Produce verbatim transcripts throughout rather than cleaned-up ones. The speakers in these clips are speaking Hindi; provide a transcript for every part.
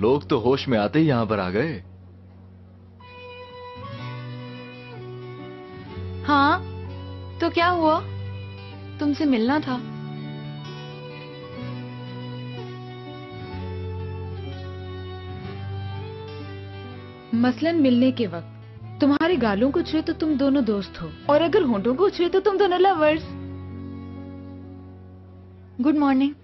लोग तो होश में आते ही यहां पर आ गए। हाँ, तो क्या हुआ? तुमसे मिलना था। मसलन मिलने के वक्त तुम्हारे गालों को छुए तो तुम दोनों दोस्त हो, और अगर होंठों को छुए तो तुम दोनों लवर्स। Good morning.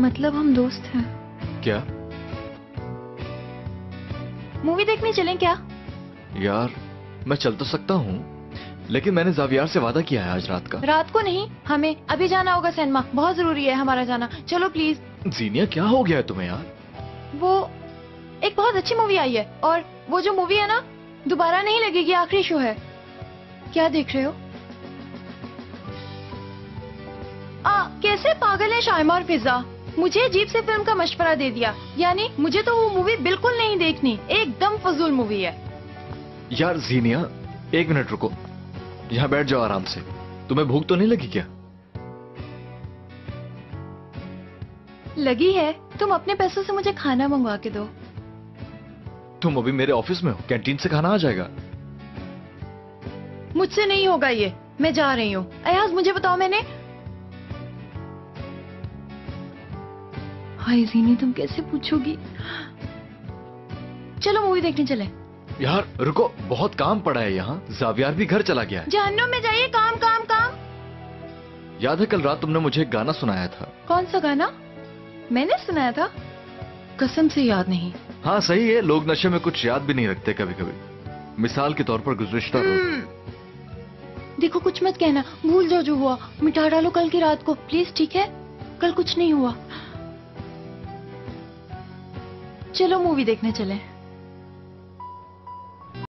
मतलब हम दोस्त हैं? क्या मूवी देखने चलें क्या? यार मैं चल तो सकता हूँ, लेकिन मैंने जावियार से वादा किया है आज रात का। रात को नहीं, हमें अभी जाना होगा सिनेमा, बहुत जरूरी है हमारा जाना। चलो प्लीज। जीनिया क्या हो गया है तुम्हें यार? वो एक बहुत अच्छी मूवी आई है, और वो जो मूवी है ना दोबारा नहीं लगेगी, आखिरी शो है। क्या देख रहे हो? आ, कैसे पागल है शाइमा और फिजा, मुझे अजीब से फिल्म का मशवरा दे दिया। यानी मुझे तो वो मूवी बिल्कुल नहीं देखनी, एकदम फजूल मूवी है। यार जीनिया एक मिनट रुको, यहाँ बैठ जाओ आराम से। तुम्हें भूख तो नहीं लगी क्या? लगी है। तुम अपने पैसों से मुझे खाना मंगवा के दो। तुम अभी मेरे ऑफिस में हो, कैंटीन से खाना आ जाएगा। मुझसे नहीं होगा ये, मैं जा रही हूँ। अयाज मुझे बताओ मैंने। हाय जीनी, तुम कैसे पूछोगी? चलो मूवी देखने चले। यार रुको, बहुत काम पड़ा है यहाँ। जावियार भी घर चला गया है। जहन्नुम में जाइए, काम काम काम। याद है कल रात तुमने मुझे एक गाना सुनाया था? कौन सा गाना मैंने सुनाया था? कसम से याद नहीं। हाँ सही है, लोग नशे में कुछ याद भी नहीं रखते कभी कभी। मिसाल के तौर पर गुज़िश्ता रोज़। देखो कुछ मत कहना, भूल जाओ जो हुआ, मिटा डालो कल की रात को प्लीज, ठीक है? कल कुछ नहीं हुआ। चलो मूवी देखने चले।